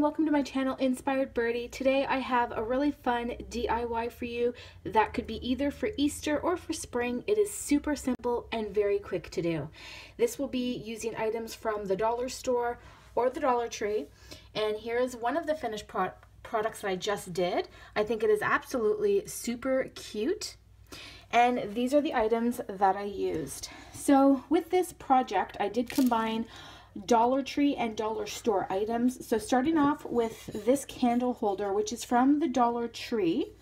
everyone, welcome to my channel Inspired Birdy. Today I have a really fun DIY for you that could be either for Easter or for spring. It is super simple and very quick to do. This will be using items from the Dollar Store or the Dollar Tree, and here is one of the finished products that I just did. I think it is absolutely super cute, and these are the items that I used. So with this project I did combine Dollar Tree and Dollar Store items. So starting off with this candle holder, which is from the Dollar Tree.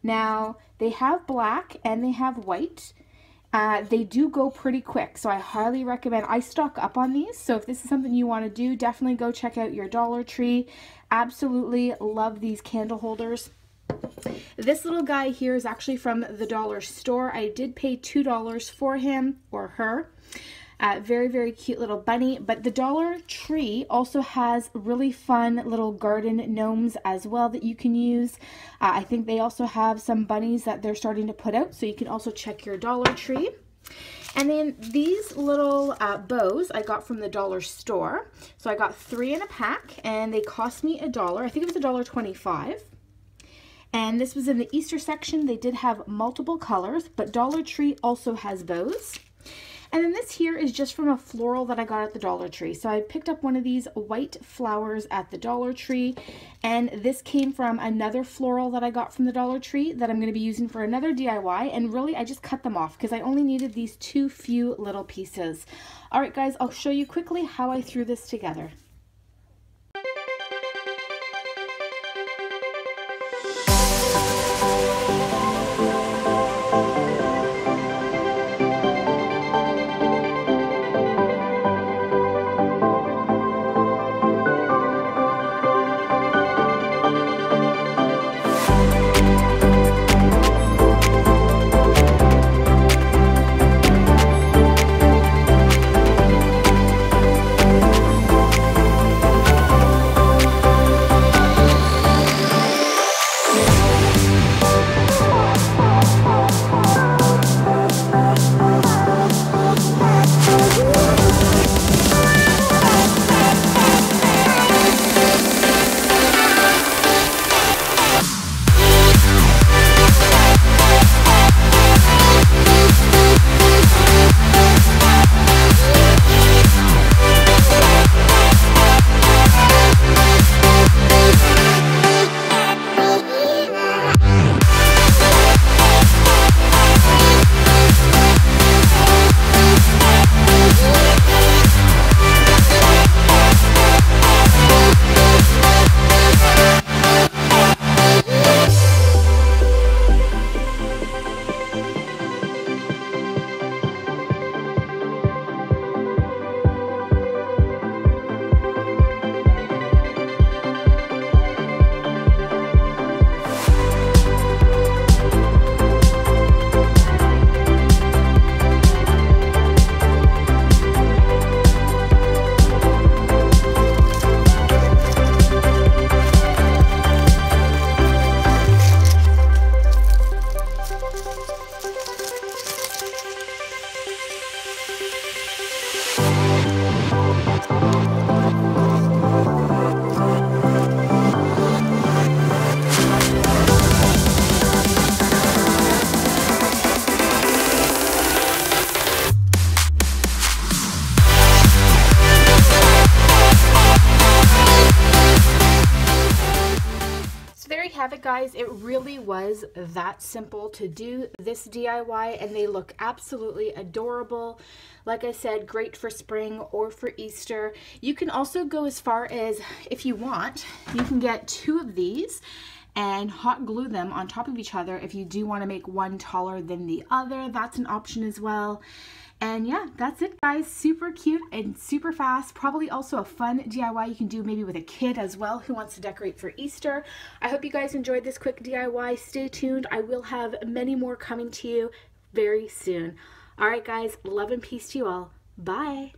Now they have black and they have white. They do go pretty quick, so I highly recommend. I stock up on these, so if this is something you want to do, definitely go check out your Dollar Tree. Absolutely love these candle holders. This little guy here is actually from the Dollar Store. I did pay $2 for him or her. Very, very cute little bunny. But the Dollar Tree also has really fun little garden gnomes as well that you can use. I think they also have some bunnies that they're starting to put out, so you can also check your Dollar Tree. And then these little bows I got from the Dollar Store. So I got 3 in a pack, and they cost me $1. I think it was $1.25. And this was in the Easter section. They did have multiple colors, but Dollar Tree also has bows. And then this here is just from a floral that I got at the Dollar Tree. So I picked up one of these white flowers at the Dollar Tree, and this came from another floral that I got from the Dollar Tree that I'm going to be using for another DIY, and really I just cut them off because I only needed these two few little pieces. Alright guys, I'll show you quickly how I threw this together. Have it guys, it really was that simple to do this DIY, and they look absolutely adorable. Like I said, great for spring or for Easter. You can also go as far as, if you want, you can get 2 of these and hot glue them on top of each other if you do want to make one taller than the other. That's an option as well. And yeah, that's it guys. Super cute and super fast. Probably also a fun DIY you can do maybe with a kid as well who wants to decorate for Easter. I hope you guys enjoyed this quick DIY. Stay tuned. I will have many more coming to you very soon. Alright guys, love and peace to you all. Bye!